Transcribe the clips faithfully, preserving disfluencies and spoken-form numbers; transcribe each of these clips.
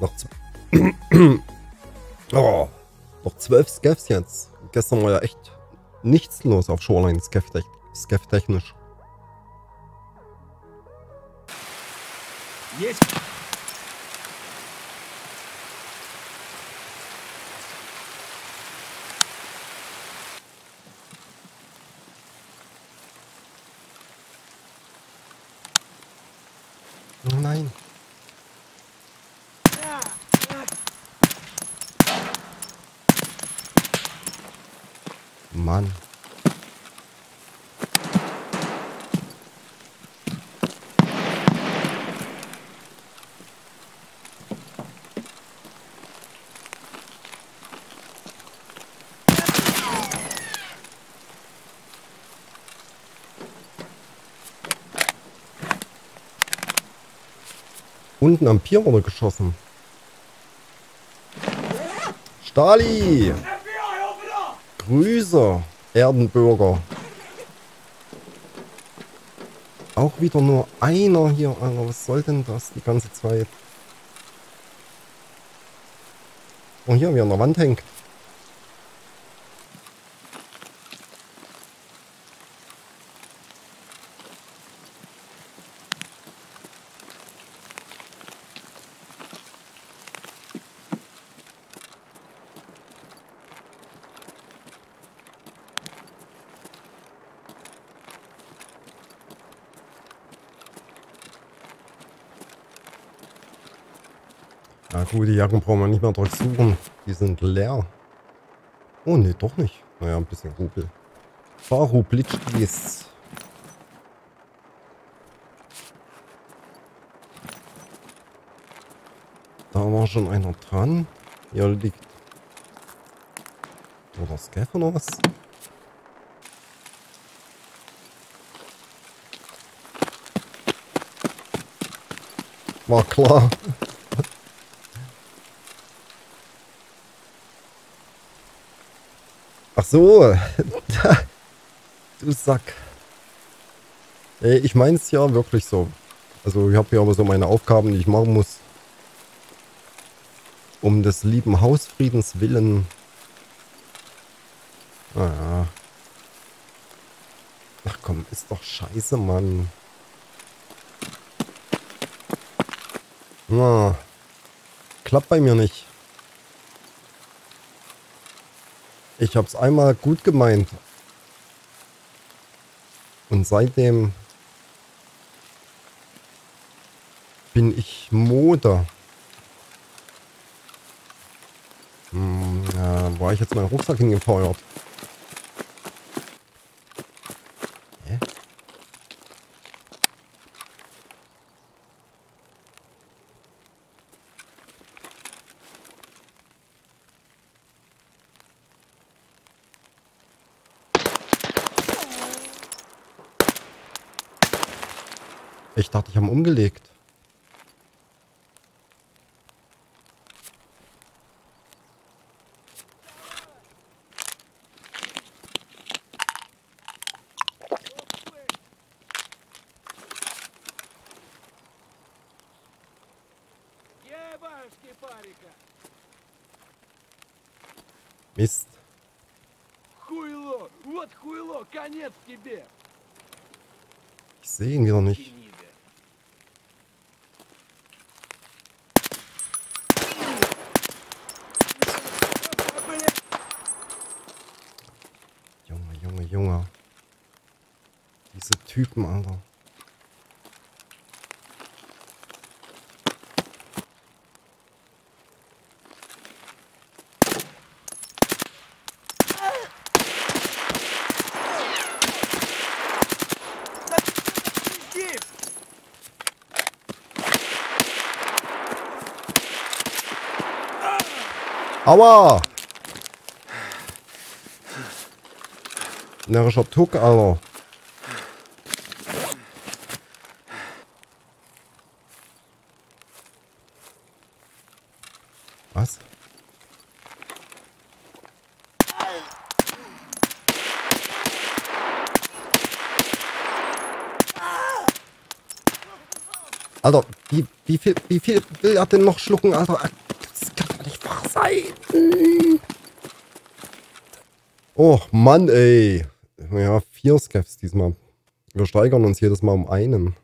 Noch zwölf. Oh, noch zwölf Scavs jetzt. Gestern war ja echt nichts los auf Shoreline Scav-technisch. Yes. Oh nein. Mann. Unten am Pier wurde geschossen. Stali! Grüße, Erdenbürger. Auch wieder nur einer hier, Alter. Was soll denn das die ganze Zeit? Oh, hier, wie an der Wand hängt. Na gut, die Jacken brauchen wir nicht mehr durchsuchen. Die sind leer. Oh ne, doch nicht. Naja, ein bisschen Rubel. Farublitschkis. Da war schon einer dran. Hier liegt... Oder Scav oder was? War klar. Ach so, du Sack. Ich meine es ja wirklich so. Also ich habe hier aber so meine Aufgaben, die ich machen muss. Um des lieben Hausfriedens willen. Naja. Ach komm, ist doch scheiße, Mann. Na, klappt bei mir nicht. Ich hab's einmal gut gemeint. Und seitdem bin ich Mode. Hm, äh, wo hab ich jetzt meinen Rucksack hingefeuert? Hä? Ich dachte, ich habe umgelegt. Mist. Ich sehe ihn wieder nicht. Typen, Alter. Aua! Närrischer Tuck, Alter. Was? Alter, wie, wie viel, wie viel will er denn noch schlucken, Alter? Das kann doch nicht wahr sein. Oh Mann, ey. Ja, vier Scavs diesmal. Wir steigern uns jedes Mal um einen.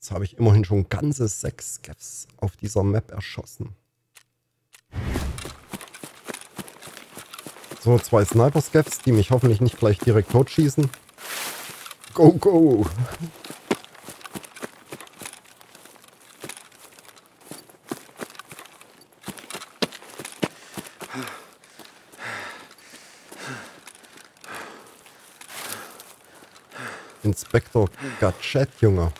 Jetzt habe ich immerhin schon ganze sechs Scavs auf dieser Map erschossen. So, zwei Sniper-Scavs, die mich hoffentlich nicht gleich direkt totschießen. Go, go! Inspektor-Gadget, Junge.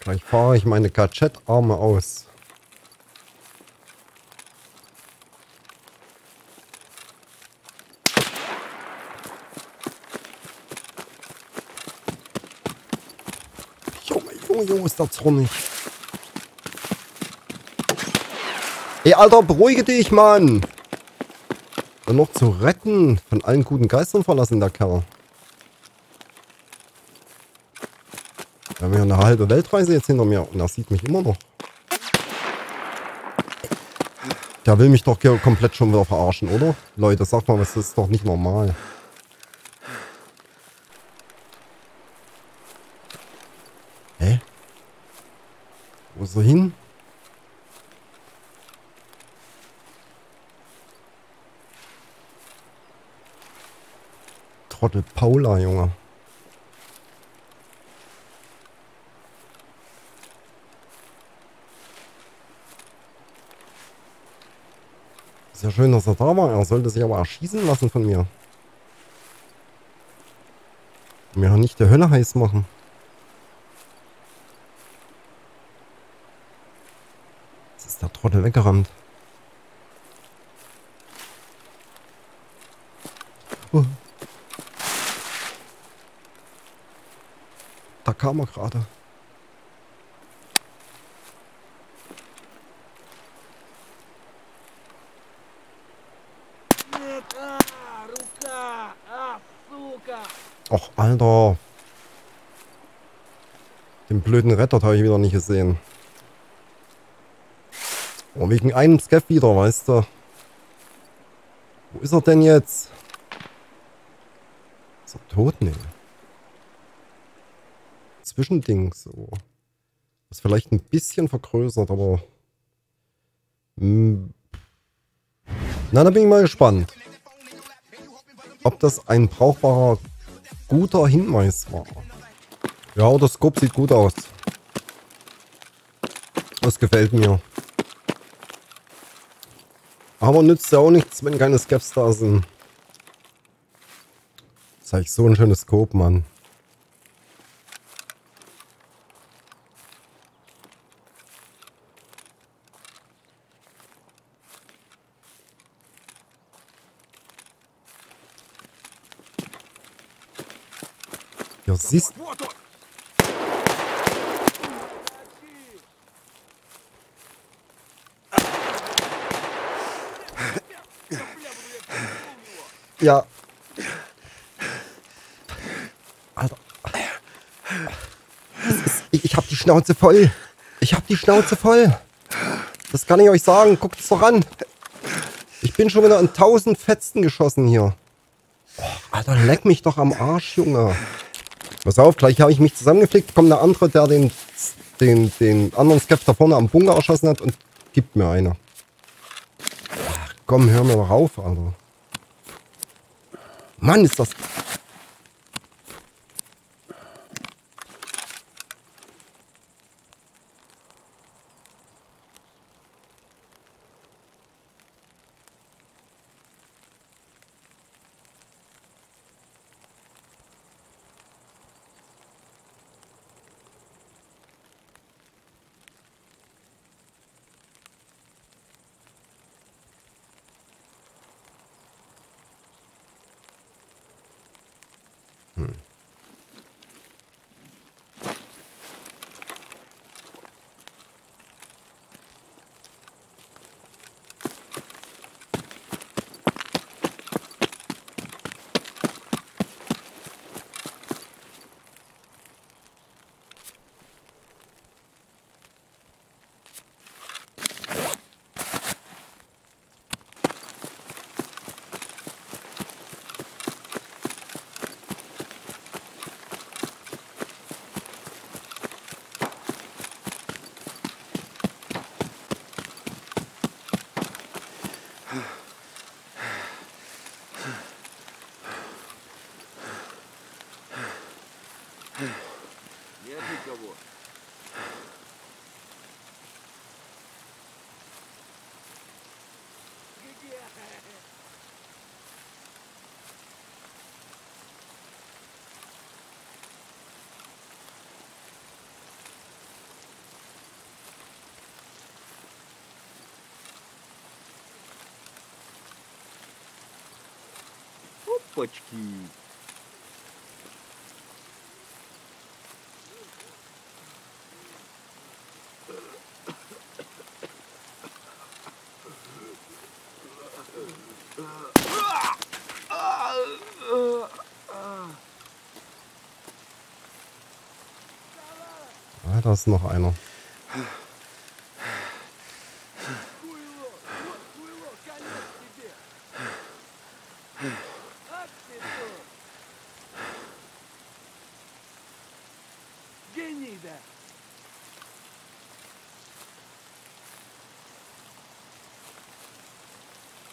Gleich fahre ich meine Gadget-Arme aus. Junge, Junge, Junge, ist da zornig. Ey, Alter, beruhige dich, Mann. Und noch zu retten. Von allen guten Geistern verlassen, der Kerl. Da haben wir eine halbe Weltreise jetzt hinter mir und er sieht mich immer noch. Der will mich doch komplett schon wieder verarschen, oder? Leute, sagt mal, das ist doch nicht normal. Hä? Wo ist er hin? Trottel Paula, Junge. Ist ja schön, dass er da war. Er sollte sich aber erschießen lassen von mir. Mir auch nicht der Hölle heiß machen. Jetzt ist der Trottel weggerannt. Oh. Da kam er gerade. Och, Alter. Den blöden Retter habe ich wieder nicht gesehen. Oh, wegen einem Scav wieder, weißt du. Wo ist er denn jetzt? Ist er tot? Nee. Zwischending so. Ist vielleicht ein bisschen vergrößert, aber... Mh. Na, da bin ich mal gespannt. Ob das ein brauchbarer... guter Hinweis war. Ja, das Scope sieht gut aus. Das gefällt mir. Aber nützt ja auch nichts, wenn keine Scavs da sind. Das ist eigentlich so ein schönes Scope, Mann. Ja, siehst du? Ja. Alter. Ist, ich ich hab die Schnauze voll. Ich hab die Schnauze voll. Das kann ich euch sagen. Guckt es doch an. Ich bin schon wieder in tausend Fetzen geschossen hier. Oh, Alter, leck mich doch am Arsch, Junge. Pass auf, gleich habe ich mich zusammengeflickt, kommt der andere, der den, den, den anderen Scav da vorne am Bunker erschossen hat und gibt mir eine. Ach komm, hör mir mal rauf, Alter. Mann, ist das... Jetzt liegt er wohl. Опачки! Da ist noch einer.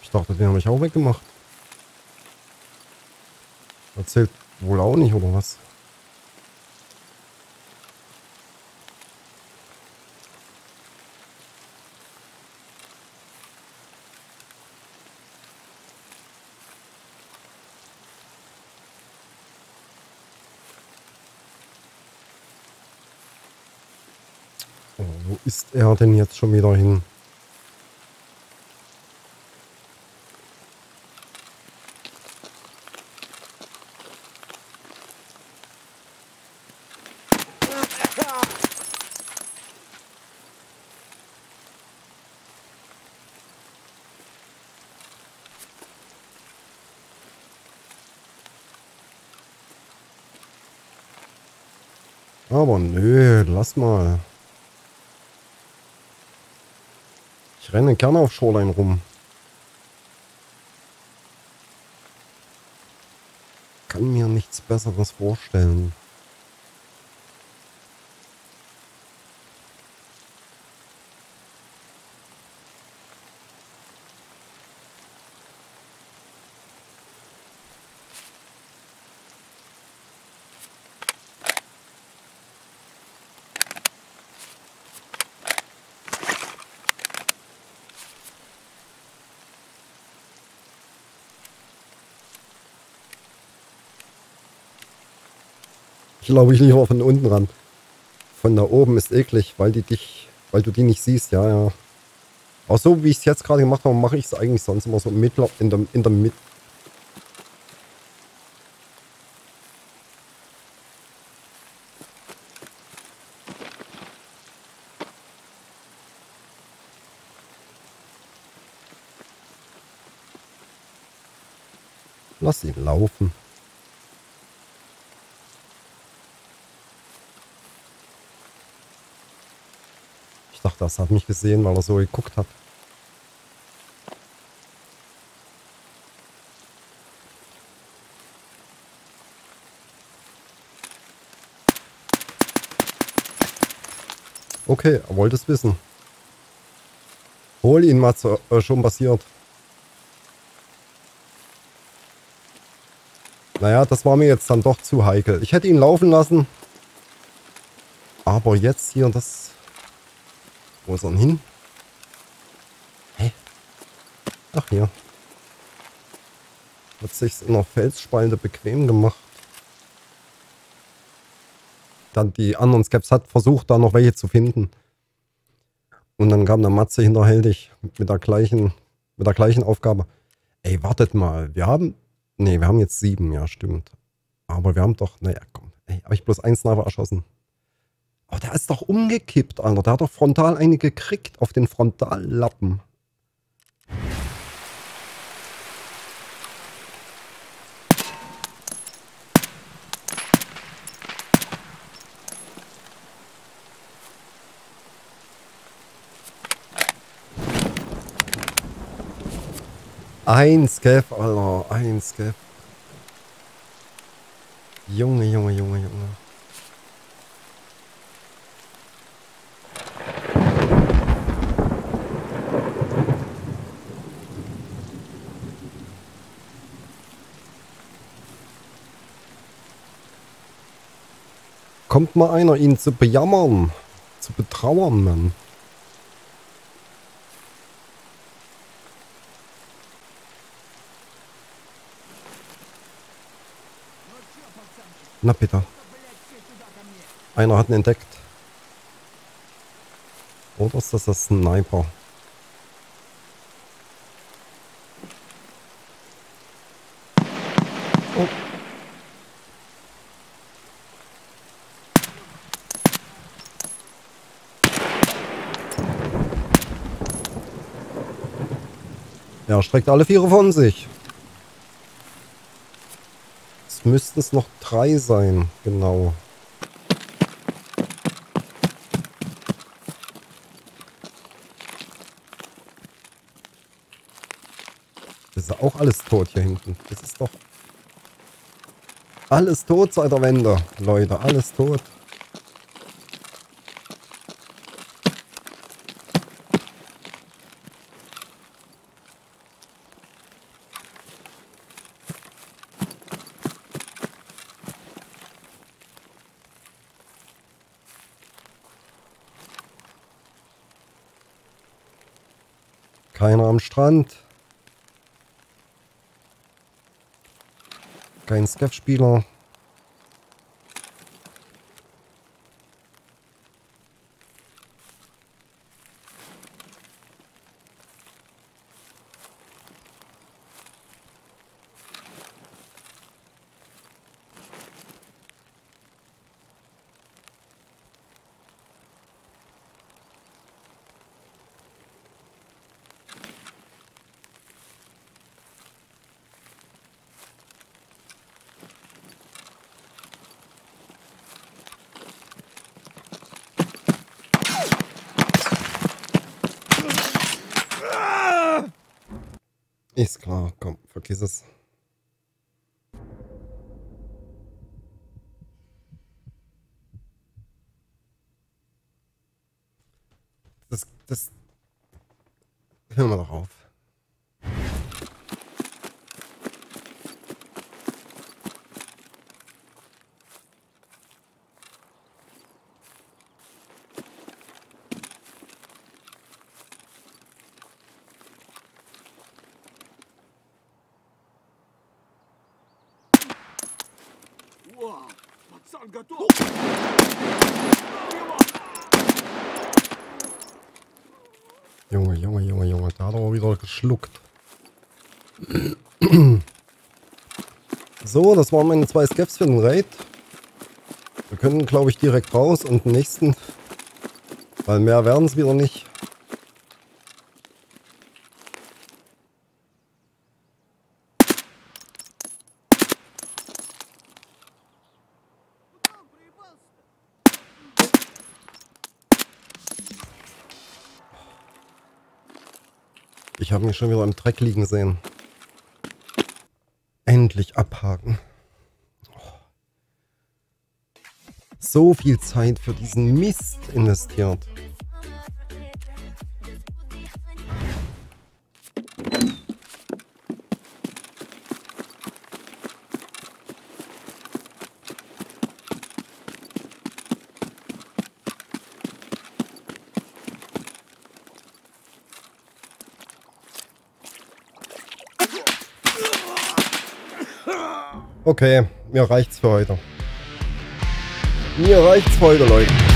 Ich dachte, den habe ich auch weggemacht. Erzählt wohl auch nicht, oder was? Ist er denn jetzt schon wieder hin? Aber nö, lass mal. Ich renne gerne auf Shoreline rum. Kann mir nichts Besseres vorstellen. Ich glaube, ich lieber von unten ran. Von da oben ist eklig, weil die dich, weil du die nicht siehst, ja, ja. Auch so, wie ich es jetzt gerade gemacht habe, mache ich es eigentlich sonst immer so im Mittler, in der, in der Mitte. Lass ihn laufen. Das hat mich gesehen, weil er so geguckt hat. Okay, er wollte es wissen. Hol ihn, Matze, äh, schon passiert. Naja, das war mir jetzt dann doch zu heikel. Ich hätte ihn laufen lassen. Aber jetzt hier, das... Wo ist er denn hin? Hä? Ach ja. Hat sich's in der Felsspalte bequem gemacht. Dann die anderen Scavs hat versucht, da noch welche zu finden. Und dann kam der Matze hinterhältig mit der gleichen, mit der gleichen Aufgabe. Ey, wartet mal, wir haben... Ne, wir haben jetzt sieben, ja stimmt. Aber wir haben doch... Naja, komm. Ey, habe ich bloß einen Sniper erschossen. Oh, der ist doch umgekippt, Alter. Der hat doch frontal eine gekriegt auf den Frontallappen. Ein Scav, Alter. Ein Scav. Junge, Junge, Junge, Junge. kommt mal einer, ihn zu bejammern, zu betrauern, Mann. Na bitte. Einer hat ihn entdeckt. Oder ist das der Sniper? Oh. Er streckt alle Viere von sich. Es müssten es noch drei sein, genau. Das ist auch alles tot hier hinten. Das ist doch... Alles tot seit der Wende, Leute. Alles tot. Keiner am Strand. Kein Scav-Spieler. Ist klar, komm, vergiss es. Das, das... Hören wir doch auf. Junge, Junge, Junge, Junge, da hat er mal wieder geschluckt. So, das waren meine zwei Scaps für den Raid. Wir können, glaube ich, direkt raus und den nächsten, weil mehr werden es wieder nicht. Ich habe mich schon wieder im Dreck liegen sehen. Endlich abhaken. Oh. So viel Zeit für diesen Mist investiert. Okay, mir reicht's für heute. Mir reicht's für heute, Leute.